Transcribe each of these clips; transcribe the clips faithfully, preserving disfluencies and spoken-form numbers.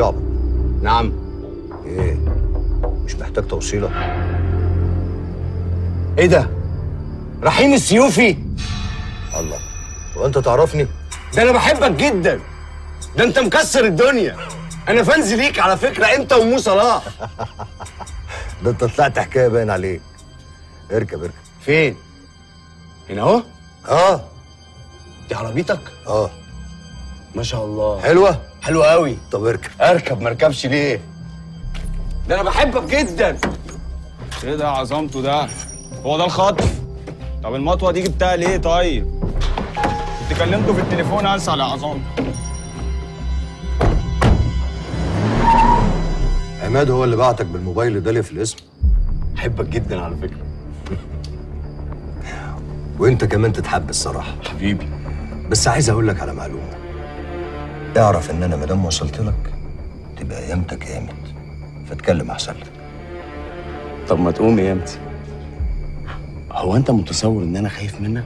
شاء الله. نعم. ايه؟ مش محتاج توصيلة؟ ايه ده؟ رحيم السيوفي؟ الله، هو انت تعرفني؟ ده انا بحبك جدا، ده انت مكسر الدنيا. انا فانز ليك على فكرة، انت ومو صلاح. ده انت طلعت حكاية باين عليك. اركب اركب. فين؟ هنا اهو؟ اه. دي عربيتك؟ اه. ما شاء الله. حلوة؟ حلوة قوي. طب اركب. اركب، ما اركبش ليه؟ ده انا بحبك جدا. ايه ده عظمته ده؟ هو ده الخط؟ طب المطوة دي جبتها ليه طيب؟ كنت كلمته في التليفون اسأل يا عظمته. عماد هو اللي بعتك بالموبايل ده ليه في الاسم؟ بحبك جدا على فكرة. وانت كمان تتحب الصراحة حبيبي. بس عايز اقول لك على معلومة، اعرف ان انا مادام وصلت لك تبقى قيامتك قامت، فاتكلم احسن لك. طب ما تقوم يا قيامتي. هو انت متصور ان انا خايف منك؟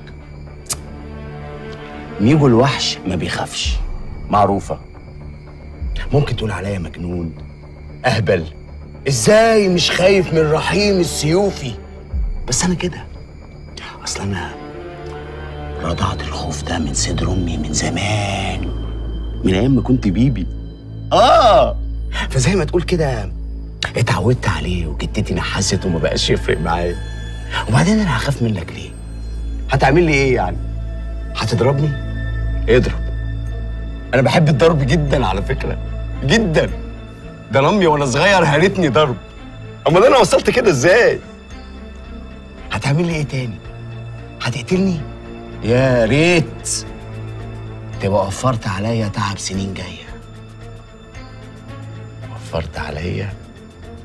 ميجو الوحش ما بيخافش، معروفة. ممكن تقول عليا مجنون، اهبل، ازاي مش خايف من رحيم السيوفي؟ بس انا كده، اصل انا رضعت الخوف ده من صدر امي من زمان، من ايام ما كنت بيبي. اه، فزي ما تقول كده اتعودت عليه وجدتي نحست وما بقاش يفرق معايا. وبعدين انا هخاف منك ليه؟ هتعمل لي ايه يعني؟ هتضربني؟ اضرب. انا بحب الضرب جدا على فكره، جدا. ده انا امي وانا صغير هرتني ضرب. امال انا وصلت كده ازاي؟ هتعمل لي ايه تاني؟ هتقتلني؟ يا ريت تبقى وفرت عليا تعب سنين جايه. وفرت عليا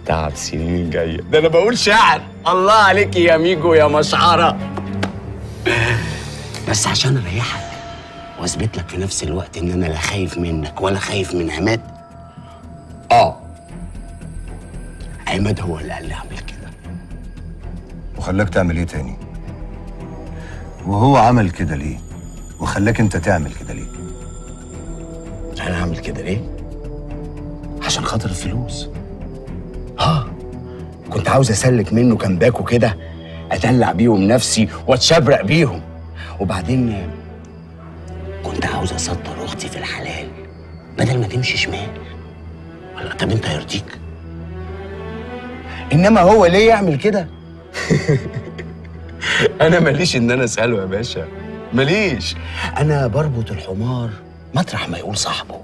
تعب سنين جايه، ده انا بقول شعر. الله عليك يا ميجو يا مشعره. بس عشان اريحك واثبت لك في نفس الوقت ان انا لا خايف منك ولا خايف من عماد. اه، عماد هو اللي قال لي اعمل كده. وخلاك تعمل ايه تاني؟ وهو عمل كده ليه؟ وخلاك انت تعمل كده ليه؟ انا هعمل كده ليه؟ عشان خاطر الفلوس. ها، كنت عاوز اسلك منه كام باكو كده، اتدلع بيهم نفسي واتشبرق بيهم. وبعدين كنت عاوز اصدر اختي في الحلال بدل ما تمشي شمال. ولا طب انت هيرضيك؟ انما هو ليه يعمل كده؟ انا ماليش ان انا اساله يا باشا، ماليش. انا بربط الحمار مطرح ما يقول صاحبه.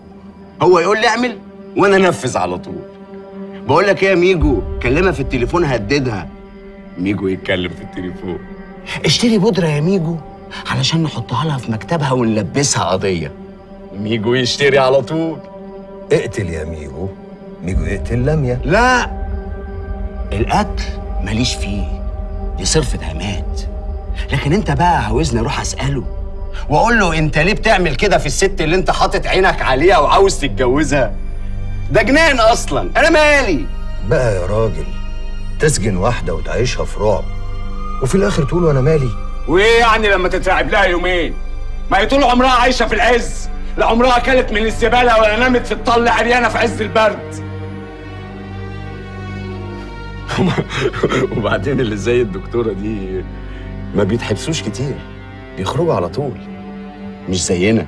هو يقول لي اعمل وانا انفذ على طول. بقول لك ايه يا ميجو، كلمها في التليفون هددها. ميجو يتكلم في التليفون. اشتري بودره يا ميجو علشان نحطها لها في مكتبها ونلبسها قضيه. ميجو يشتري على طول. اقتل يا ميجو. ميجو يقتل لمياء. لا، القتل ماليش فيه، دي صرفة عماد. لكن انت بقى عاوزني اروح اساله واقول له انت ليه بتعمل كده في الست اللي انت حاطط عينك عليها وعاوز تتجوزها؟ ده جنان اصلا. انا مالي بقى يا راجل؟ تسجن واحده وتعيشها في رعب وفي الاخر تقول انا مالي؟ وايه يعني لما تترعب لها يومين؟ ما هي طول عمرها عايشه في العز، لا عمرها اكلت من الزباله ولا نامت في الطل عريانه في عز البرد. وبعدين اللي زي الدكتوره دي ما بيتحبسوش كتير، بيخرجوا على طول، مش زينا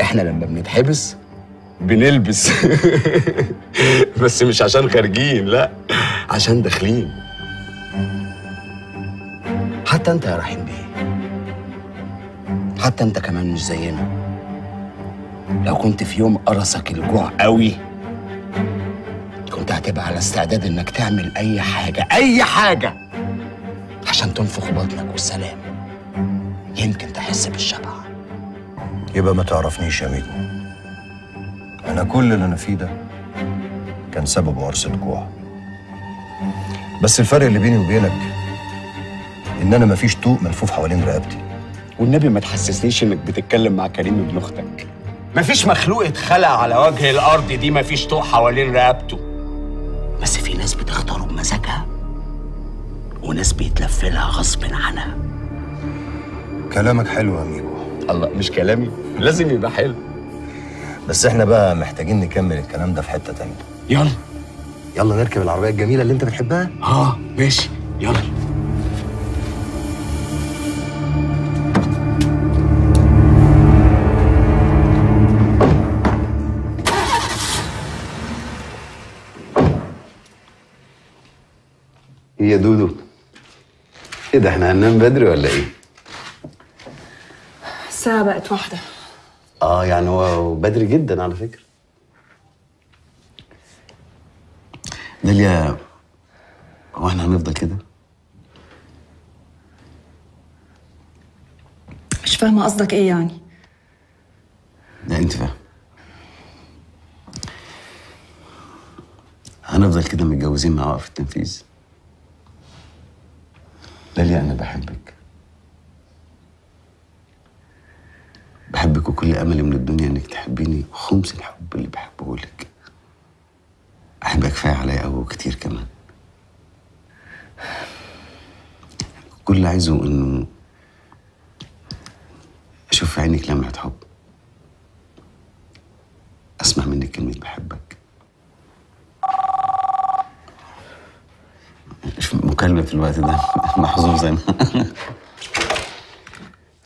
احنا لما بنتحبس بنلبس. بس مش عشان خارجين، لا عشان داخلين. حتى انت يا رحيم بيه، حتى انت كمان مش زينا. لو كنت في يوم قرصك الجوع قوي كنت هتبقى على استعداد انك تعمل اي حاجه، اي حاجه عشان تنفخ بطنك والسلام، يمكن تحس بالشبع. يبقى ما تعرفنيش يا ميجو. انا كل اللي انا فيه ده كان سببه قرصة جوع. بس الفرق اللي بيني وبينك ان انا مفيش طوق ملفوف حوالين رقبتي. والنبي ما تحسسنيش انك بتتكلم مع كريم ابن اختك. مفيش مخلوق اتخلق على وجه الارض دي مفيش طوق حوالين رقبته. بس في ناس بتختاره بمزاجها وناس بيتلف لها غصب عنها. كلامك حلو يا ميجو. الله، مش كلامي لازم يبقى حلو. بس احنا بقى محتاجين نكمل الكلام ده في حته تانية. يلا يلا نركب العربيه الجميله اللي انت بتحبها. اه ماشي يلا. ايه يا دودو؟ ايه ده احنا هننام بدري ولا ايه؟ الساعة بقت واحدة. اه يعني هو بدري جدا على فكرة. داليا هو احنا هنفضل كده؟ مش فاهمة قصدك ايه يعني؟ لا انت فاهمة. هنفضل كده متجوزين مع وقف التنفيذ. داليا أنا بحبك. بحبك وكل أملي من الدنيا إنك تحبيني خمس الحب اللي بحبه لك. أحبك كفاية عليا قوي وكتير كمان. كل اللي عايزه إنه أشوف في عينك لمعة حب. أسمع منك كلمة بحبك. مكالمة في الوقت ده محظوظ زي ما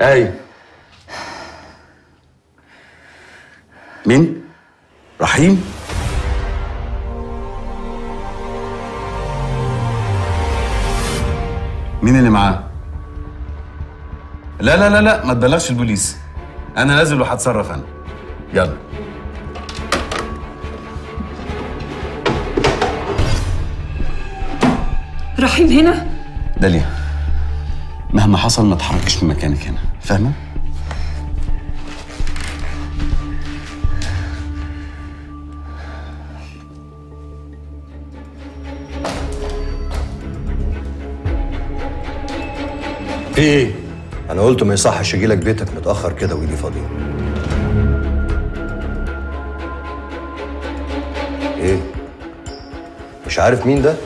اي مين؟ رحيم؟ مين اللي معاه؟ لا لا لا لا ما تبلغش البوليس، أنا نازل وهتصرف أنا. يلا رحيم هنا؟ داليا مهما حصل ما تحركش من مكانك هنا، فاهمة؟ في ايه؟ أنا قلت ما يصحش أجيلك بيتك متأخر كده وإيدي فاضية. ايه؟ مش عارف مين ده؟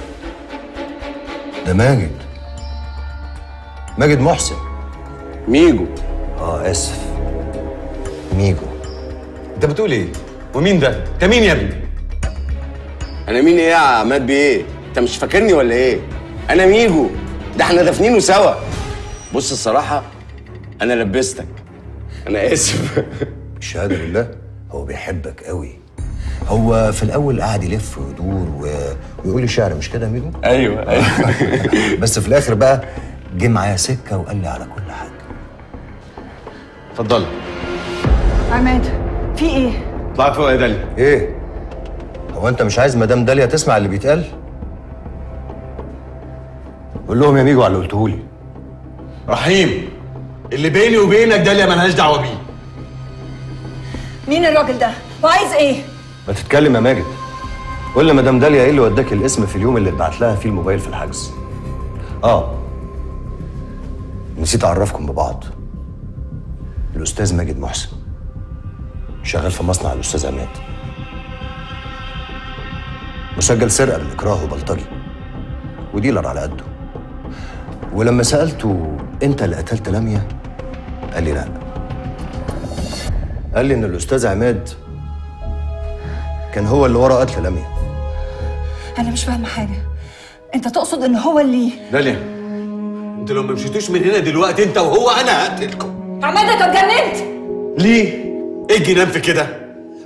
ده ماجد ماجد محسن ميجو. اه اسف ميجو. انت بتقول ايه؟ ومين ده؟ انت مين يا ابني؟ انا مين ايه يا عماد بيه؟ انت مش فاكرني ولا ايه؟ انا ميجو، ده احنا دافنينه سوا. بص الصراحه انا لبستك، انا اسف. الشهاده لله، هو بيحبك قوي. هو في الأول قعد يلف ويدور و... ويقول لي شعر، مش كده يا ميجو؟ أيوه أيوه بس في الآخر بقى جه معايا سكة وقال لي على كل حاجة. اتفضلي. عماد في إيه؟ اطلعي فوق يا داليا. إيه؟ هو أنت مش عايز مدام داليا تسمع اللي بيتقال؟ قول لهم يا ميجو على اللي قلتهولي. رحيم اللي بيني وبينك داليا مالهاش دعوة بيه. مين الراجل ده؟ وعايز إيه؟ ما تتكلم يا ماجد. قول لي مدام داليا ايه اللي وداك الاسم في اليوم اللي اتبعت لها فيه الموبايل في الحجز. اه نسيت اعرفكم ببعض. الاستاذ ماجد محسن شغال في مصنع الاستاذ عماد، مسجل سرقه بالاكراه وبلطجي وديلر على قده. ولما سالته انت اللي قتلت لمياء قال لي لا، قال لي ان الاستاذ عماد كان هو اللي ورا قتل لمياء. أنا مش فاهمة حاجة، أنت تقصد إن هو اللي داليا أنت لو ما مشيتوش من هنا دلوقتي أنت وهو أنا هقتلكم. عماد أنت اتجننت؟ ليه؟ إيه الجنان في كده؟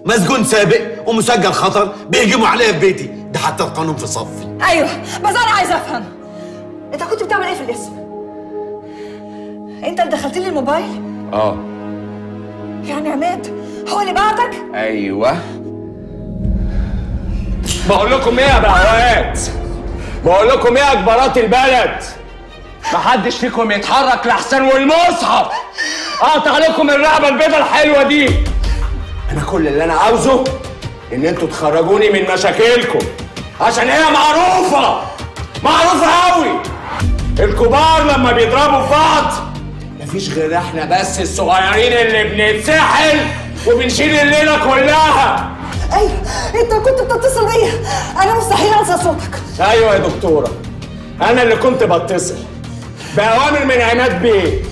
مسجون سابق ومسجل خطر بيهجموا عليا في بيتي، ده حتى القانون في صفي. أيوه بس أنا عايزة أفهم، أنت كنت بتعمل إيه في الاسم؟ أنت اللي دخلت لي الموبايل؟ آه يعني عماد هو اللي بعتك؟ أيوه. بقول لكم ايه يا بهوات؟ بقول لكم ايه يا كبارات البلد؟ محدش فيكم يتحرك لحسن والمصحف اقطع عليكم الرقبه البيضه الحلوه دي. انا كل اللي انا عاوزه ان انتوا تخرجوني من مشاكلكم عشان هي معروفه، معروفه قوي. الكبار لما بيضربوا في بعض مفيش غير احنا بس الصغيرين اللي بنتسحل وبنشيل الليله كلها. ايوه انت كنت بتتصل بيا، انا مستحيل انسى صوتك. ايوه يا دكتوره انا اللي كنت بتصل باوامر من عماد بيه،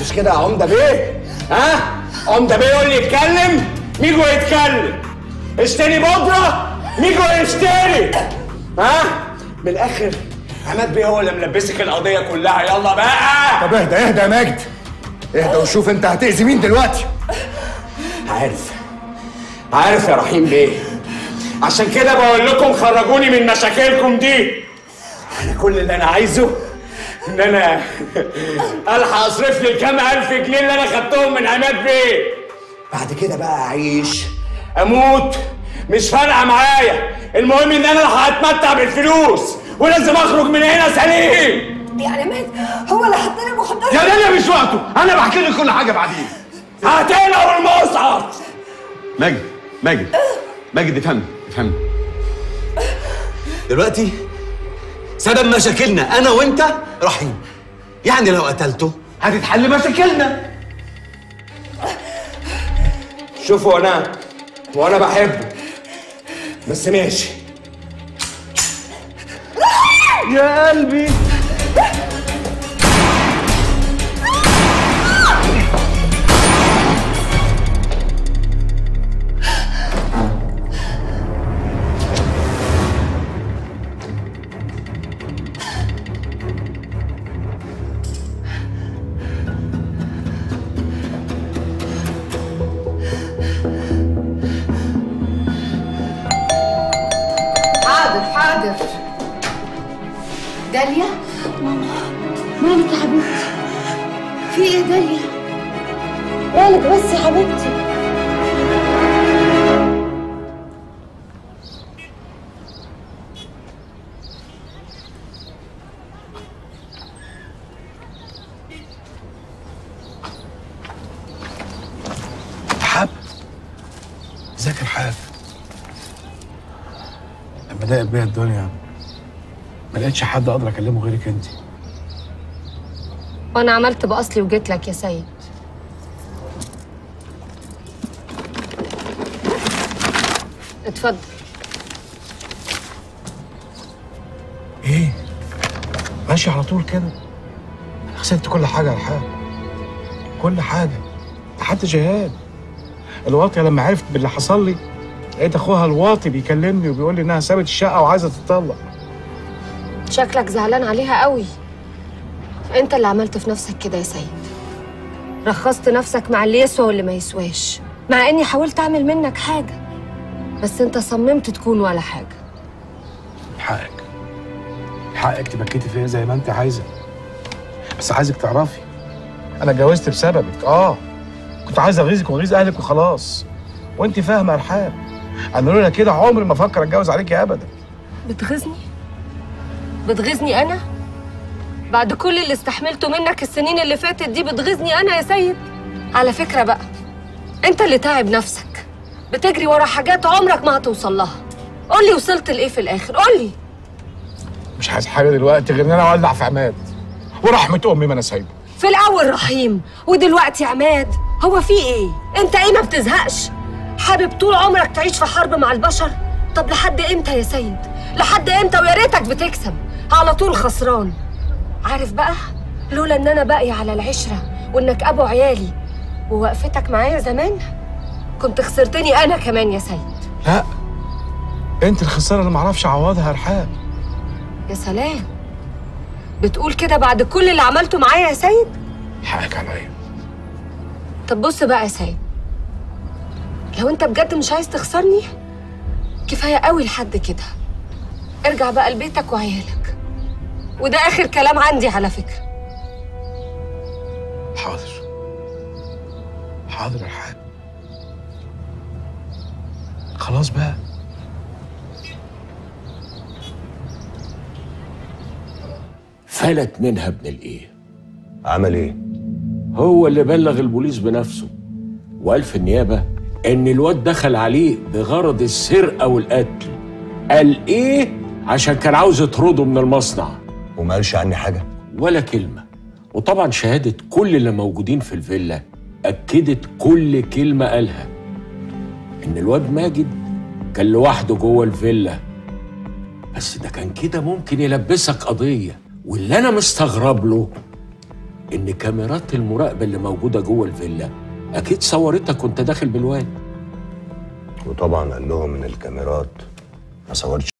مش كده يا عمده بيه؟ ها عمده بيه هو اللي يتكلم ميجو يتكلم. اشتري بودرة ميجو يشتري. ها؟ من الاخر عماد بيه هو اللي ملبسك القضية كلها. يلا بقى. طب اهدى اهدى يا ماجد. اهدى وشوف انت هتأذي مين دلوقتي. عارف عارف يا رحيم بيه، عشان كده بقول لكم خرجوني من مشاكلكم دي. انا كل اللي انا عايزه ان انا الحق اصرف لي الكام الف جنيه اللي انا خدتهم من عماد بيه. بعد كده بقى اعيش اموت مش فارقه معايا، المهم ان انا الحق اتمتع بالفلوس ولازم اخرج من هنا سليم. يا عماد هو اللي حط لنا مخدرات؟ يا داليا مش وقته، انا بحكي لك كل حاجه بعدين. هتقلع والمصعد. ماجد ماجد ماجد افهمني افهمني دلوقتي. سبب مشاكلنا انا وانت رحيم، يعني لو قتلته هتتحل مشاكلنا. شوفوا انا وانا بحبه بس ماشي. يا قلبي داليا. ماما مالك يا حبيبتي؟ في ايه يا داليا؟ مالك بس يا حبيبتي؟ حب ذاكر حب لما ضاقت بيا الدنيا ما لقيتش حد اقدر اكلمه غيرك انت. وانا عملت باصلي وجيت لك يا سيد. اتفضل. ايه؟ ماشي على طول كده؟ انا خسرت كل حاجه يا الحاج. كل حاجه. حتى جهاد. الواطيه لما عرفت باللي حصل لي لقيت اخوها الواطي بيكلمني وبيقول لي انها سابت الشقه وعايزه تتطلق. شكلك زعلان عليها قوي. انت اللي عملت في نفسك كده يا سيد. رخصت نفسك مع اللي يسوى واللي ما يسواش، مع اني حاولت اعمل منك حاجه بس انت صممت تكون ولا حاجه. حقك حقك تبكيتي فيا زي ما انت عايزه، بس عايزك تعرفي انا اتجوزت بسببك. اه كنت عايز اغيظك واغيظ اهلك وخلاص، وانت فاهمه يا رحاب. انا لولا كده عمري ما افكر اتجوز عليكي ابدا. بتغيظني؟ بتغيظني أنا؟ بعد كل اللي استحملته منك السنين اللي فاتت دي بتغيظني أنا يا سيد؟ على فكرة بقى أنت اللي تعب نفسك، بتجري ورا حاجات عمرك ما هتوصل لها. قول لي وصلت لإيه في الآخر؟ قول لي. مش عايز حاجة دلوقتي غير إن أنا أولع في عماد ورحمة أمي ما أنا سايبه. في الأول رحيم ودلوقتي عماد، هو في إيه؟ أنت إيه ما بتزهقش؟ حابب طول عمرك تعيش في حرب مع البشر؟ طب لحد إمتى يا سيد؟ لحد إمتى ويا ريتك بتكسب؟ على طول خسران. عارف بقى لولا ان انا باقي على العشره وانك ابو عيالي ووقفتك معايا زمان كنت خسرتني انا كمان يا سيد. لا انت الخساره اللي معرفش اعوضها يا رحاب. يا سلام، بتقول كده بعد كل اللي عملته معايا يا سيد؟ حقك عليا. طب بص بقى يا سيد، لو انت بجد مش عايز تخسرني كفايه قوي لحد كده. ارجع بقى لبيتك وعيالك، وده آخر كلام عندي على فكرة. حاضر حاضر يا رحاب. خلاص بقى. فلت منها ابن الإيه؟ عمل إيه؟ هو اللي بلغ البوليس بنفسه وقال في النيابة إن الواد دخل عليه بغرض السرقة والقتل. قال إيه؟ عشان كان عاوز يطرده من المصنع. وما قالش عني حاجة؟ ولا كلمة. وطبعا شهادة كل اللي موجودين في الفيلا أكدت كل كلمة قالها. إن الواد ماجد كان لوحده جوه الفيلا، بس ده كان كده ممكن يلبسك قضية. واللي أنا مستغرب له إن كاميرات المراقبة اللي موجودة جوه الفيلا أكيد صورتك وأنت داخل بالواد. وطبعا قال لهم ان الكاميرات ما صورتش